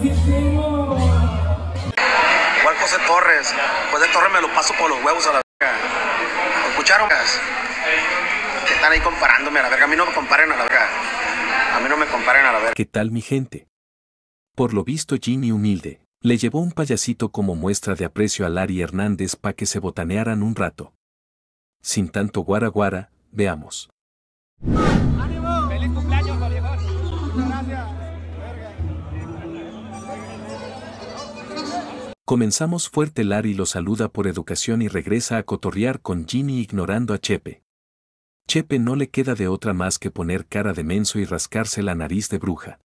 Igual José Torres. José Torres me lo paso por los huevos a la verga. ¿Lo escucharon? Que están ahí comparándome a la verga. A mí no me comparen a la verga. A mí no me comparen a la verga. ¿Qué tal mi gente? Por lo visto Jimmy humilde le llevó un payasito como muestra de aprecio a Larry Hernández pa' que se botanearan un rato. Sin tanto guara guara, veamos. ¡Ánimo! ¡Feliz cumpleaños, Vallador! ¡Muchas gracias! Comenzamos fuerte. Larry lo saluda por educación y regresa a cotorrear con Ginny ignorando a Chepe. Chepe no le queda de otra más que poner cara de menso y rascarse la nariz de bruja.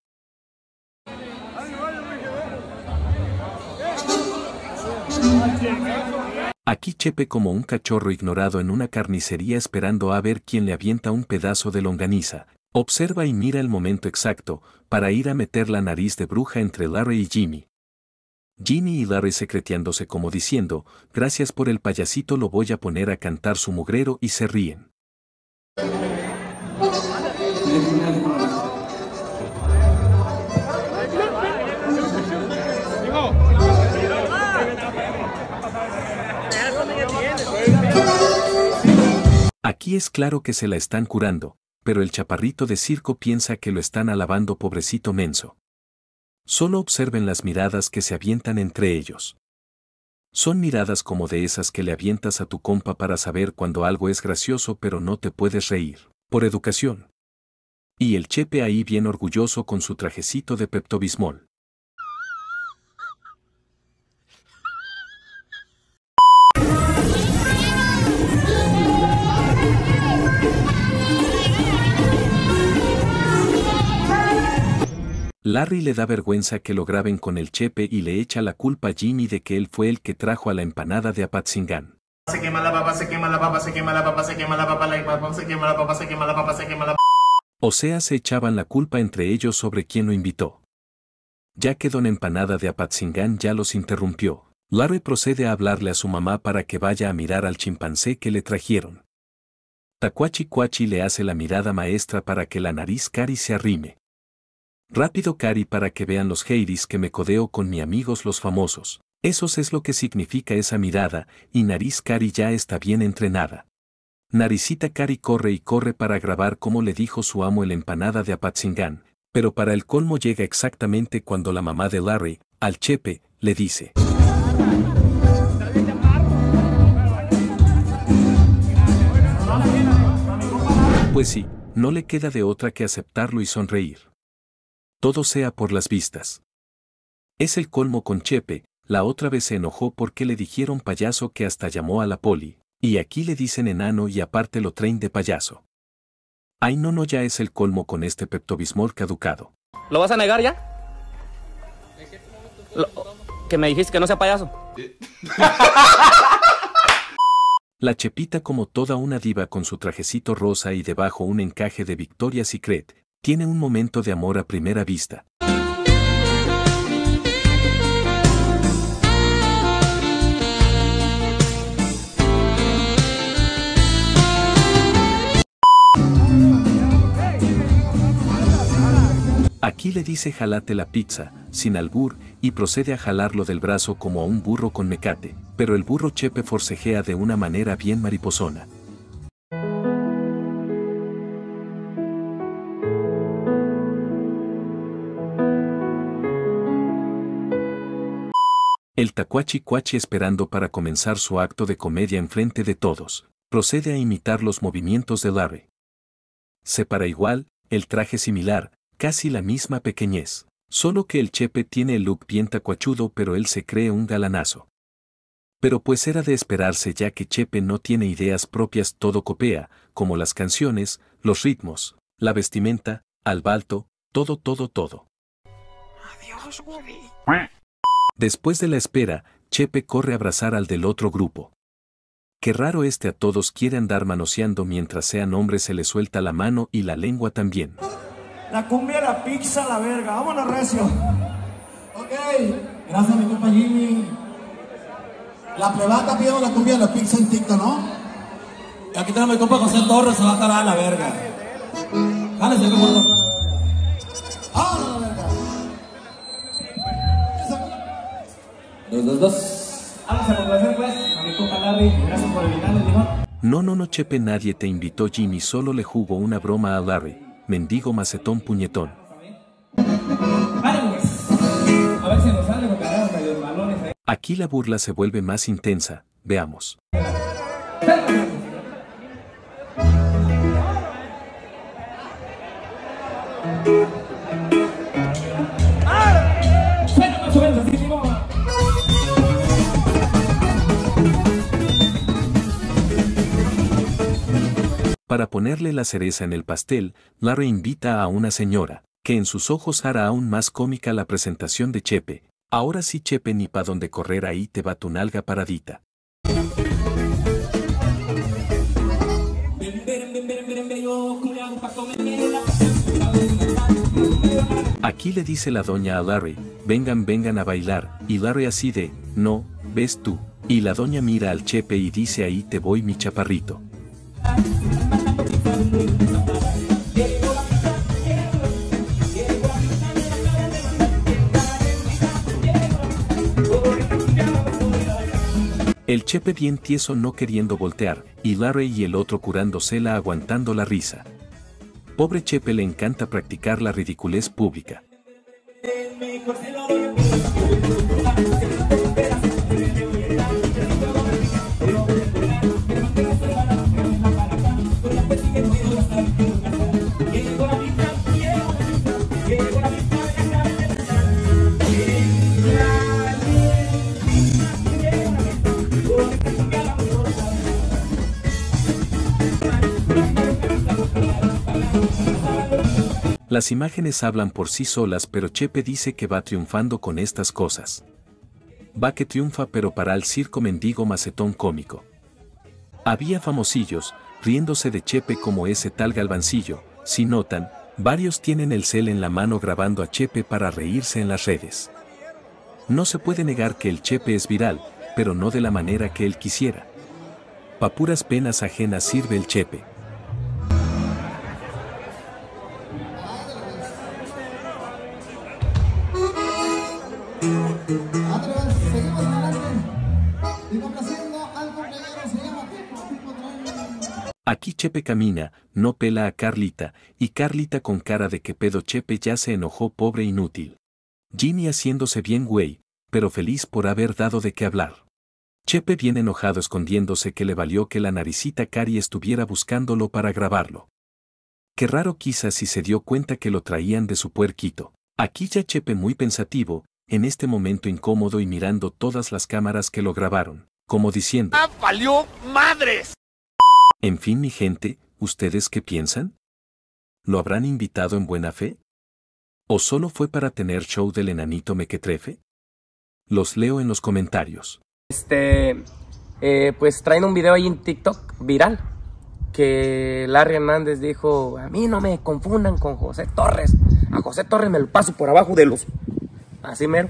Aquí Chepe como un cachorro ignorado en una carnicería esperando a ver quién le avienta un pedazo de longaniza. Observa y mira el momento exacto para ir a meter la nariz de bruja entre Larry y Jimmy. Jimmy y Larry secreteándose como diciendo, gracias por el payasito, lo voy a poner a cantar su mugrero, y se ríen. Aquí es claro que se la están curando, pero el chaparrito de circo piensa que lo están alabando, pobrecito menso. Solo observen las miradas que se avientan entre ellos. Son miradas como de esas que le avientas a tu compa para saber cuando algo es gracioso pero no te puedes reír, por educación. Y el Chepe ahí bien orgulloso con su trajecito de Pepto-Bismol. Larry le da vergüenza que lo graben con el Chepe y le echa la culpa a Jimmy de que él fue el que trajo a la empanada de Apatzingán. Se quema la papa, se quema la papa, se quema la papa, se quema la papa, la papa, se quema la papa, se quema la papa, se quema la papa. O sea, se echaban la culpa entre ellos sobre quién lo invitó. Ya que don Empanada de Apatzingán ya los interrumpió, Larry procede a hablarle a su mamá para que vaya a mirar al chimpancé que le trajeron. Tacuachi Cuachi le hace la mirada maestra para que la nariz Cari se arrime. Rápido Cari para que vean los heiris que me codeo con mis amigos los famosos. Eso es lo que significa esa mirada, y nariz Cari ya está bien entrenada. Naricita Cari corre y corre para grabar como le dijo su amo el empanada de Apatzingán, pero para el colmo llega exactamente cuando la mamá de Larry, al Chepe, le dice. Pues sí, no le queda de otra que aceptarlo y sonreír. Todo sea por las vistas. Es el colmo con Chepe, la otra vez se enojó porque le dijeron payaso que hasta llamó a la poli, y aquí le dicen enano y aparte lo traen de payaso. Ay no, ya es el colmo con este Pepto-Bismol caducado. ¿Lo vas a negar ya? Que me dijiste que no sea payaso. La Chepita como toda una diva con su trajecito rosa y debajo un encaje de Victoria's Secret, tiene un momento de amor a primera vista. Aquí le dice jalate la pizza, sin albur, y procede a jalarlo del brazo como a un burro con mecate, pero el burro Chepe forcejea de una manera bien mariposona. El Tacuachi Cuachi esperando para comenzar su acto de comedia enfrente de todos, procede a imitar los movimientos de Larry. Se para igual, el traje similar, casi la misma pequeñez, solo que el Chepe tiene el look bien tacuachudo pero él se cree un galanazo. Pero pues era de esperarse ya que Chepe no tiene ideas propias, todo copea, como las canciones, los ritmos, la vestimenta, al balto, todo. Adiós, güey. Después de la espera, Chepe corre a abrazar al del otro grupo. Qué raro, este a todos quiere andar manoseando, mientras sean hombres se le suelta la mano y la lengua también. La cumbia, la pizza, la verga. Vámonos, recio. Ok. Gracias a mi compa Jimmy. La plebata pidió la cumbia, la pizza en TikTok, ¿no? Y aquí tenemos a mi compa José Torres, se va a tarar a la verga. Dale, se va a tarar. ¡Vámonos, la verga! Dos. Vamos a complacer pues a mi compa Larry. Gracias por invitarme, hijo. No, Chepe, nadie te invitó. Jimmy solo le jugó una broma a Larry. Mendigo macetón puñetón. A ver si nos sale porque agarran los balones ahí. Aquí la burla se vuelve más intensa. Veamos. Para ponerle la cereza en el pastel, Larry invita a una señora, que en sus ojos hará aún más cómica la presentación de Chepe. Ahora sí, Chepe, ni pa' donde correr, ahí te va tu nalga paradita. Aquí le dice la doña a Larry, vengan a bailar, y Larry así de, no, ves tú. Y la doña mira al Chepe y dice, ahí te voy, mi chaparrito. El Chepe bien tieso, no queriendo voltear, y Larry y el otro curándosela, aguantando la risa. Pobre Chepe, le encanta practicar la ridiculez pública. Las imágenes hablan por sí solas, pero Chepe dice que va triunfando con estas cosas. Va que triunfa, pero para el circo mendigo macetón cómico. Había famosillos riéndose de Chepe, como ese tal Galvancillo. Si notan, varios tienen el cel en la mano grabando a Chepe para reírse en las redes. No se puede negar que el Chepe es viral, pero no de la manera que él quisiera. Pa' puras penas ajenas sirve el Chepe. Aquí Chepe camina, no pela a Carlita, y Carlita con cara de que pedo. Chepe ya se enojó, pobre inútil. Ginny haciéndose bien güey, pero feliz por haber dado de qué hablar. Chepe bien enojado, escondiéndose, que le valió que la naricita Cari estuviera buscándolo para grabarlo. Qué raro, quizás si se dio cuenta que lo traían de su puerquito. Aquí ya Chepe muy pensativo, en este momento incómodo, y mirando todas las cámaras que lo grabaron, como diciendo ¡ah, valió madres! En fin, mi gente, ¿ustedes qué piensan? ¿Lo habrán invitado en buena fe? ¿O solo fue para tener show del enanito mequetrefe? Los leo en los comentarios. Pues traen un video ahí en TikTok viral, que Larry Hernández dijo, a mí no me confundan con José Torres. A José Torres me lo paso por abajo de los... Así mero.